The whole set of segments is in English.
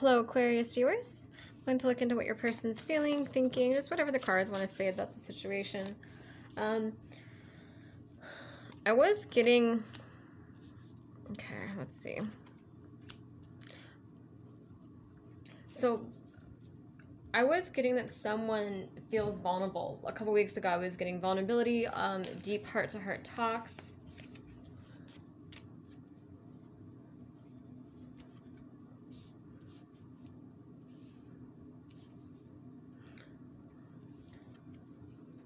Hello Aquarius viewers, I'm going to look into what your person's feeling, thinking, just whatever the cards want to say about the situation. I was getting, okay, let's see. So I was getting that someone feels vulnerable. A couple weeks ago I was getting vulnerability, deep heart-to-heart talks.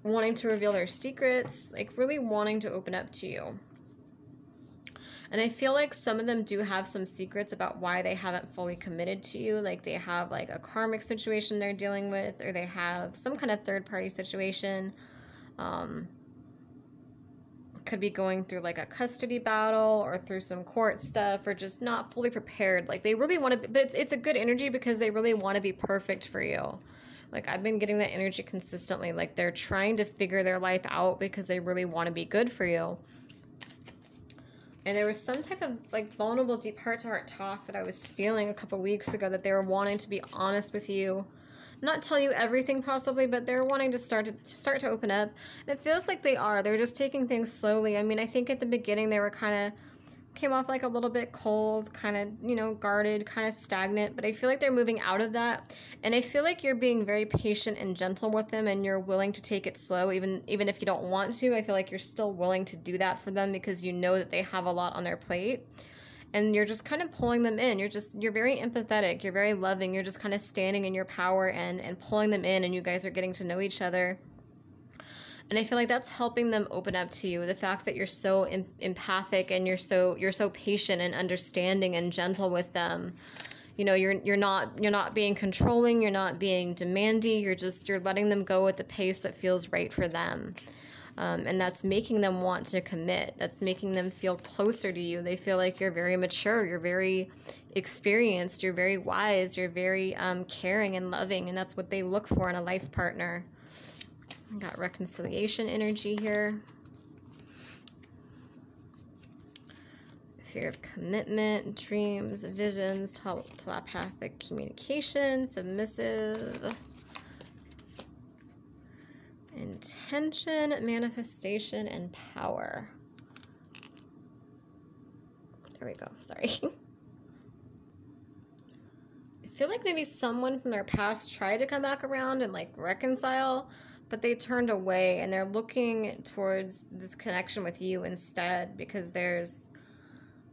Wanting to reveal their secrets, like really wanting to open up to you. And I feel like some of them do have some secrets about why they haven't fully committed to you. Like they have like a karmic situation they're dealing with, or they have some kind of third-party situation. Could be going through like a custody battle or through some court stuff, or just not fully prepared. Like they really want to, but it's a good energy because they really want to be perfect for you. Like, I've been getting that energy consistently. Like, they're trying to figure their life out because they really want to be good for you. And there was some type of, like, vulnerable, deep heart-to-heart talk that I was feeling a couple weeks ago, that they were wanting to be honest with you. Not tell you everything, possibly, but they're wanting to start to open up. And it feels like they are. They're just taking things slowly. I mean, I think at the beginning they were kind of... came off like a little bit cold, kind of, you know, guarded, kind of stagnant, but I feel like they're moving out of that. And I feel like you're being very patient and gentle with them, and you're willing to take it slow, even if you don't want to. I feel like you're still willing to do that for them because you know that they have a lot on their plate, and you're just kind of pulling them in. You're very empathetic. You're very loving. You're just kind of standing in your power and pulling them in, and you guys are getting to know each other. And I feel like that's helping them open up to you. The fact that you're so empathic and you're so patient and understanding and gentle with them. You know, you're not being controlling, you're not being demanding, you're letting them go at the pace that feels right for them. And that's making them want to commit. That's making them feel closer to you. They feel like you're very mature, you're very experienced, you're very wise, you're very caring and loving, and that's what they look for in a life partner. I got reconciliation energy here. Fear of commitment, dreams, visions, telepathic communication, submissive, intention, manifestation, and power. There we go, sorry. I feel like maybe someone from their past tried to come back around and like reconcile, but they turned away, and they're looking towards this connection with you instead, because there's,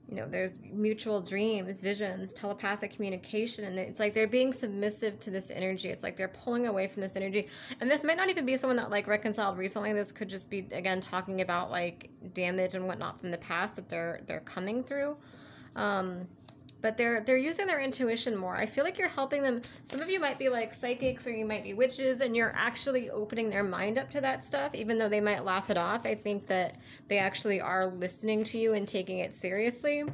you know, there's mutual dreams, visions, telepathic communication, and it's like they're being submissive to this energy. It's like they're pulling away from this energy. And this might not even be someone that like reconciled recently. This could just be, again, talking about like damage and whatnot from the past that they're coming through. But they're using their intuition more. I feel like you're helping them. Some of you might be like psychics, or you might be witches, and you're actually opening their mind up to that stuff, even though they might laugh it off. I think that they actually are listening to you and taking it seriously.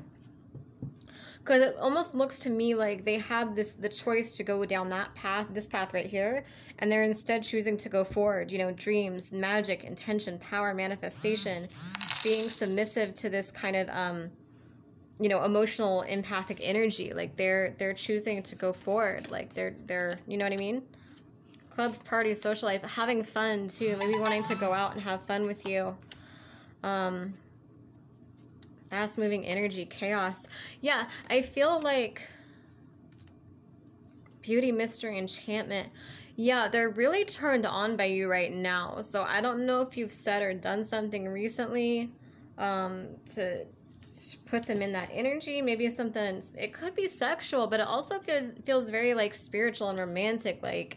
Because it almost looks to me like they have the choice to go down that path, this path right here, and they're instead choosing to go forward. You know, dreams, magic, intention, power, manifestation, being submissive to this kind of... you know, emotional, empathic energy. Like they're choosing to go forward. Like they're, you know what I mean? Clubs, parties, social life, having fun too. Maybe wanting to go out and have fun with you. Fast moving energy, chaos. Yeah, I feel like beauty, mystery, enchantment. Yeah, they're really turned on by you right now. So I don't know if you've said or done something recently to put them in that energy. Maybe something, it could be sexual, but it also feels very like spiritual and romantic. Like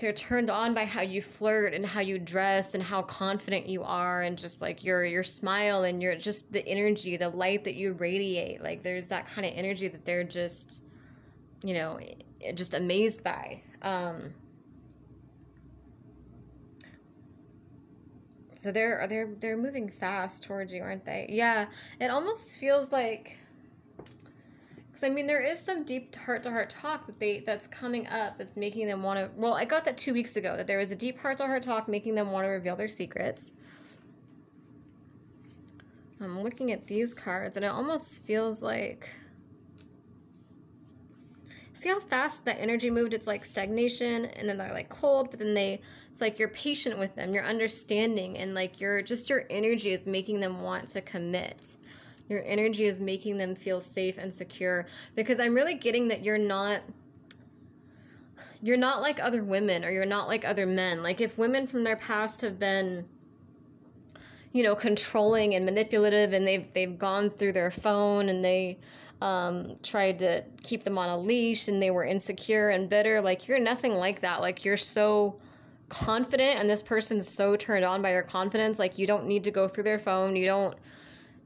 they're turned on by how you flirt and how you dress and how confident you are, and just like your smile and your just the energy, the light that you radiate. Like there's that kind of energy that they're just, you know, just amazed by. So they're moving fast towards you, aren't they? Yeah, it almost feels like, because I mean there is some deep heart-to-heart talk that's coming up that's making them want to. Well, I got that 2 weeks ago, that there was a deep heart-to-heart talk making them want to reveal their secrets. I'm looking at these cards, and it almost feels like See how fast that energy moved? It's like stagnation, and then they're like cold, but then it's like you're patient with them, you're understanding, and like your energy is making them want to commit. Your energy is making them feel safe and secure, because I'm really getting that you're not like other women, or you're not like other men. Like if women from their past have been, you know, controlling and manipulative, and they've gone through their phone, and they tried to keep them on a leash, and they were insecure and bitter, like you're nothing like that. Like you're so confident, and this person's so turned on by your confidence. Like you don't need to go through their phone.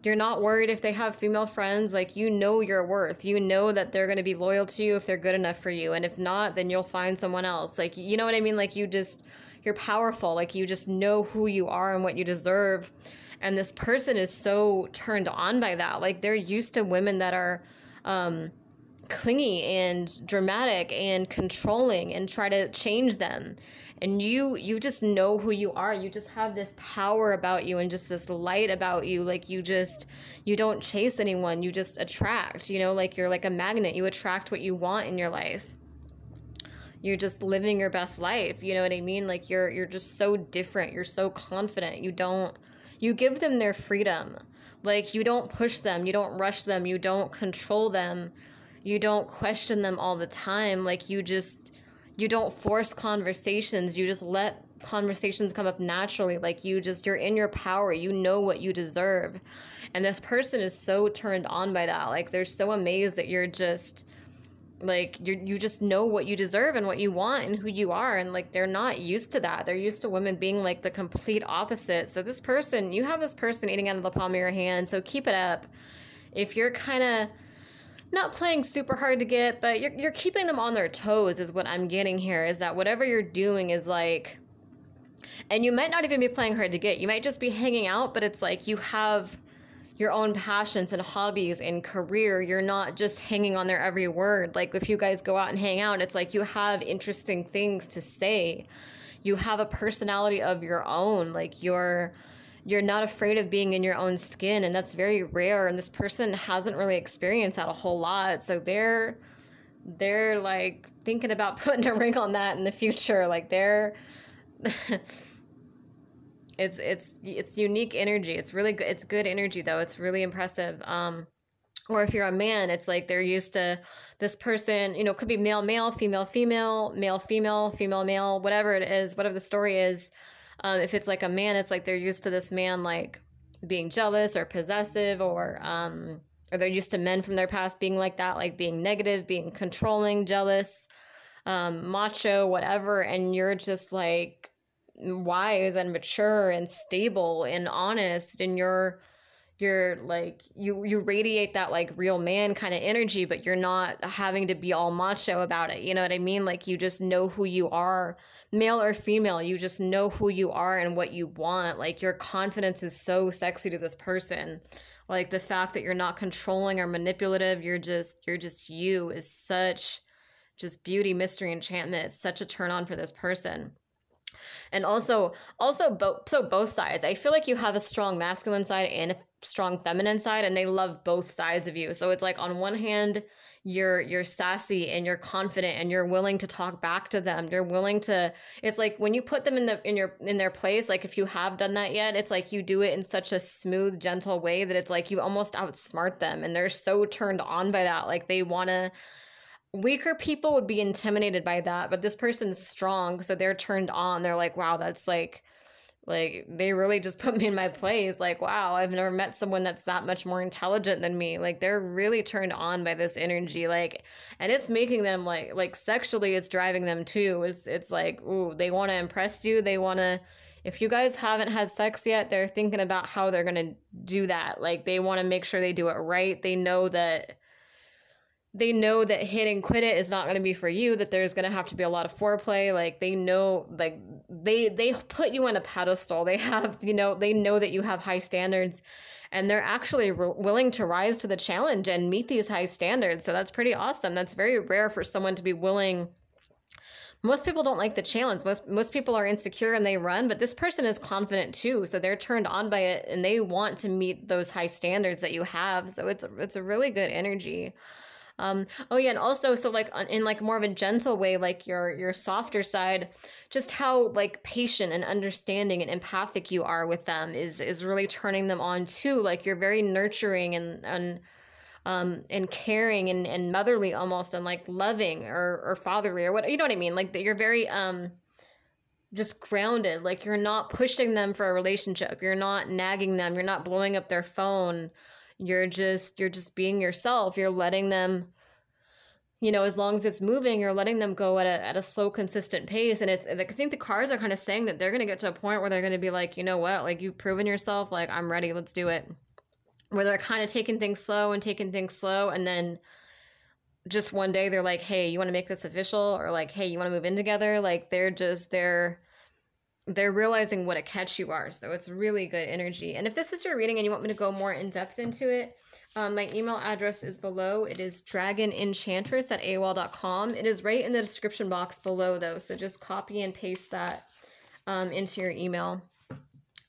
You're not worried if they have female friends. Like, you know your worth. You know that they're going to be loyal to you if they're good enough for you. And if not, then you'll find someone else. Like, you know what I mean? Like, you're powerful. Like, you just know who you are and what you deserve. And this person is so turned on by that. Like, they're used to women that are clingy and dramatic and controlling and try to change them. And you just know who you are. You just have this power about you and just this light about you. Like you don't chase anyone. You just attract, you know, like you're like a magnet. You attract what you want in your life. You're just living your best life. You know what I mean? Like you're just so different. You're so confident. You give them their freedom. Like you don't push them. You don't rush them. You don't control them. You don't question them all the time. Like you don't force conversations. You just let conversations come up naturally. Like you're in your power. You know what you deserve. And this person is so turned on by that. Like they're so amazed that you're just like, you just know what you deserve and what you want and who you are. And like, they're not used to that. They're used to women being like the complete opposite. So this person, you have this person eating out of the palm of your hand. So keep it up. If you're kind of not playing super hard to get, but you're keeping them on their toes is what I'm getting here, is that whatever you're doing is like, and you might not even be playing hard to get. You might just be hanging out, but it's like you have your own passions and hobbies and career. You're not just hanging on their every word. Like if you guys go out and hang out, it's like you have interesting things to say. You have a personality of your own. Like you're not afraid of being in your own skin, and that's very rare, and this person hasn't really experienced that a whole lot. So they're like thinking about putting a ring on that in the future. Like it's unique energy. It's really good. It's good energy though. It's really impressive. Or if you're a man, it's like they're used to this person, you know, could be male, male, female, female, male, female, female, male, whatever it is, whatever the story is. If it's like a man, it's like they're used to this man like being jealous or possessive, or they're used to men from their past being like that, like being negative, being controlling, jealous, macho, whatever. And you're just like wise and mature and stable and honest, and you're like you radiate that like real man kind of energy, but you're not having to be all macho about it. You know what I mean? Like you just know who you are, male or female. You just know who you are and what you want. Like your confidence is so sexy to this person. Like the fact that you're not controlling or manipulative, you're just you, is such just beauty, mystery, enchantment. It's such a turn on for this person. And also both sides. I feel like you have a strong masculine side and a strong feminine side, and they love both sides of you. So it's like on one hand, you're sassy and you're confident and you're willing to talk back to them. You're willing to, it's like when you put them in their place, like if you have done that yet, it's like you do it in such a smooth, gentle way that it's like you almost outsmart them, and they're so turned on by that. Like they want to. Weaker people would be intimidated by that, but this person's strong, so they're turned on. They're like, wow, that's like they really just put me in my place. Like, wow, I've never met someone that's that much more intelligent than me. Like they're really turned on by this energy. Like, and it's making them like sexually, it's driving them too. It's like, ooh, they want to impress you. They want to, if you guys haven't had sex yet, they're thinking about how they're going to do that. Like they want to make sure they do it right. They know that hit and quit it is not going to be for you, that there's going to have to be a lot of foreplay. Like they know, like they put you on a pedestal. They have, you know, they know that you have high standards, and they're actually willing to rise to the challenge and meet these high standards. So that's pretty awesome. That's very rare for someone to be willing. Most people don't like the challenge. Most people are insecure and they run, but this person is confident too. So they're turned on by it, and they want to meet those high standards that you have. So it's a really good energy. Oh yeah, and also, so like in like more of a gentle way, like your softer side, just how like patient and understanding and empathic you are with them is really turning them on too. Like you're very nurturing and caring and motherly almost, and like loving or fatherly or what, you know what I mean? Like that you're very just grounded. Like you're not pushing them for a relationship. You're not nagging them. You're not blowing up their phone. You're just being yourself. You're letting them, you know, as long as it's moving, you're letting them go at a slow, consistent pace. And I think the cards are kind of saying that they're going to get to a point where they're going to be like, you know what, like you've proven yourself, like I'm ready, let's do it. Where they're kind of taking things slow. And then just one day they're like, hey, you want to make this official? Or like, hey, you want to move in together? Like they're realizing what a catch you are. So it's really good energy. And if this is your reading and you want me to go more in depth into it, my email address is below. It is dragonenchantress@aol.com. It is right in the description box below though. So just copy and paste that into your email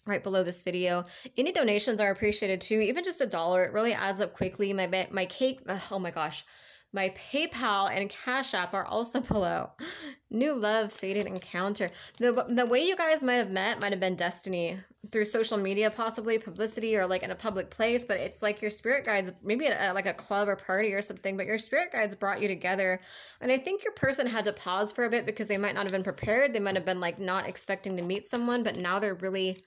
right below this video. Any donations are appreciated too. Even just $1, it really adds up quickly. My PayPal and Cash App are also below. New love, fated encounter. The way you guys might have met might have been destiny through social media, possibly publicity, or like in a public place. But it's like your spirit guides, maybe at like a club or party or something. But your spirit guides brought you together, and I think your person had to pause for a bit because they might not have been prepared. They might have been like not expecting to meet someone, but now they're really.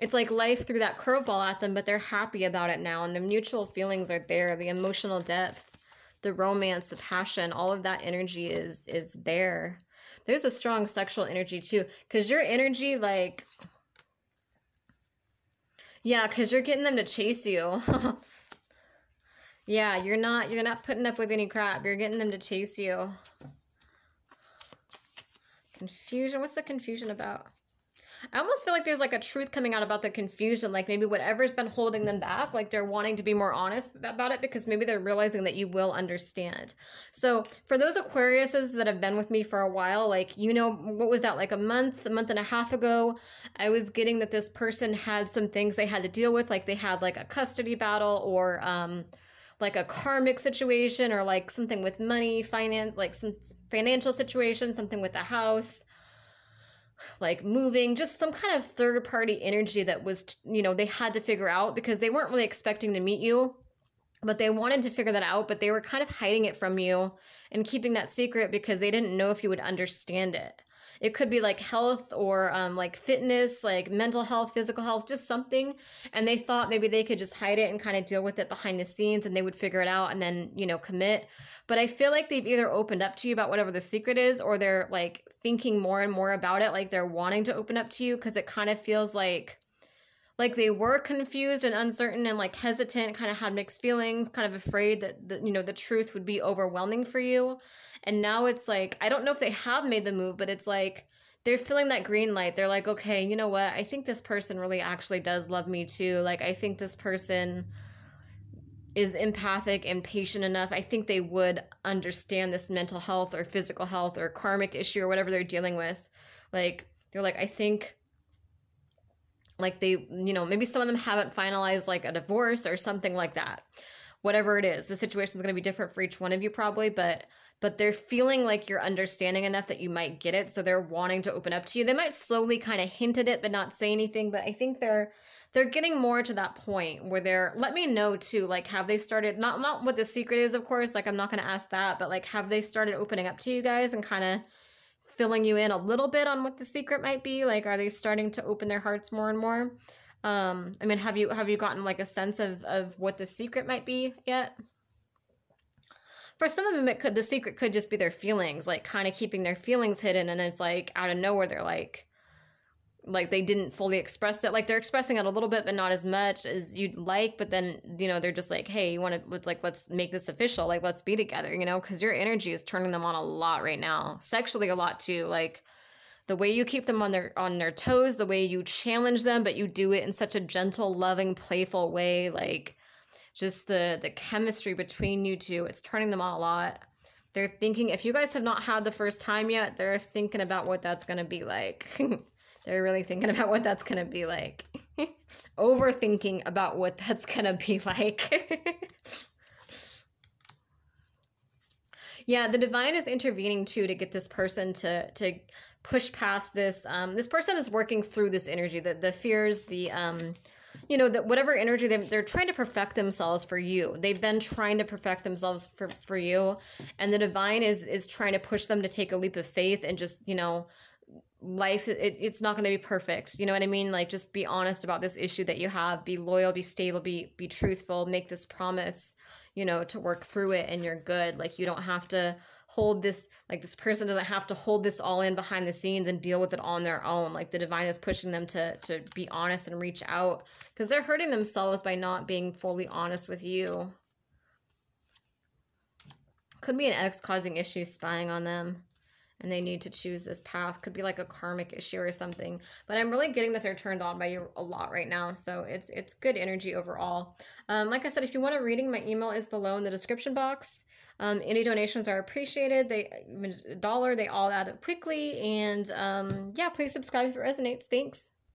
It's like life threw that curveball at them, but they're happy about it now, and the mutual feelings are there. The emotional depth, the romance, the passion, all of that energy is there. There's a strong sexual energy too, because your energy, like, yeah, because you're getting them to chase you. Yeah, you're not putting up with any crap. You're getting them to chase you. Confusion. What's the confusion about? I almost feel like there's like a truth coming out about the confusion, like maybe whatever's been holding them back, like they're wanting to be more honest about it because maybe they're realizing that you will understand. So for those Aquariuses that have been with me for a while, like, you know, what was that, like a month and a half ago, I was getting that this person had some things they had to deal with, like they had like a custody battle or like a karmic situation or like something with money, finance, like some financial situation, something with the house, like moving, just some kind of third party energy that was, you know, they had to figure out because they weren't really expecting to meet you, but they wanted to figure that out, but they were kind of hiding it from you and keeping that secret because they didn't know if you would understand it. It could be like health or like fitness, like mental health, physical health, just something. And they thought maybe they could just hide it and kind of deal with it behind the scenes and they would figure it out and then, you know, commit. But I feel like they've either opened up to you about whatever the secret is, or they're like thinking more and more about it. Like they're wanting to open up to you because it kind of feels like they were confused and uncertain and like hesitant, kind of had mixed feelings, kind of afraid that, you know, the truth would be overwhelming for you. And now it's like, I don't know if they have made the move, but it's like they're feeling that green light. They're like, okay, you know what? I think this person really actually does love me too. Like, I think this person is empathic and patient enough. I think they would understand this mental health or physical health or karmic issue or whatever they're dealing with. Like, they're like, I think like they, you know, maybe some of them haven't finalized like a divorce or something like that. Whatever it is, the situation is going to be different for each one of you probably, but they're feeling like you're understanding enough that you might get it. So they're wanting to open up to you. They might slowly kind of hint at it, but not say anything. But I think they're getting more to that point where they're, let me know too, like, have they started, not what the secret is, of course, like I'm not going to ask that, but like, have they started opening up to you guys and kind of filling you in a little bit on what the secret might be? Like, are they starting to open their hearts more and more? I mean, have you gotten like a sense of what the secret might be yet? For some of them, the secret could just be their feelings, like kind of keeping their feelings hidden. And it's like out of nowhere, they're like they didn't fully express it. Like they're expressing it a little bit, but not as much as you'd like. But then, you know, they're just like, hey, you want to, like, let's make this official. Like, let's be together, you know, because your energy is turning them on a lot right now. Sexually a lot too. Like the way you keep them on their toes, the way you challenge them, but you do it in such a gentle, loving, playful way. Like, just the chemistry between you two, it's turning them on a lot. They're thinking, if you guys have not had the first time yet, they're thinking about what that's going to be like. They're really thinking about what that's going to be like. Overthinking about what that's going to be like. Yeah, the divine is intervening too to get this person to push past this. This person is working through this energy, the fears, the you know, that whatever energy they're trying to perfect themselves for you. They've been trying to perfect themselves for you, and the divine is trying to push them to take a leap of faith and just, you know, life, it's not going to be perfect. You know what I mean? Like, just be honest about this issue that you have. Be loyal, be stable, be truthful. Make this promise, you know, to work through it, and you're good. Like, you don't have to hold this, like, this person doesn't have to hold this all in behind the scenes and deal with it on their own. Like, the divine is pushing them to be honest and reach out, because they're hurting themselves by not being fully honest with you. Could be an ex causing issues, spying on them, and they need to choose this path. Could be like a karmic issue or something. But I'm really getting that they're turned on by you a lot right now. So it's good energy overall. Like I said, if you want a reading, my email is below in the description box. Any donations are appreciated. Even $1, they all add up quickly. And yeah, please subscribe if it resonates. Thanks.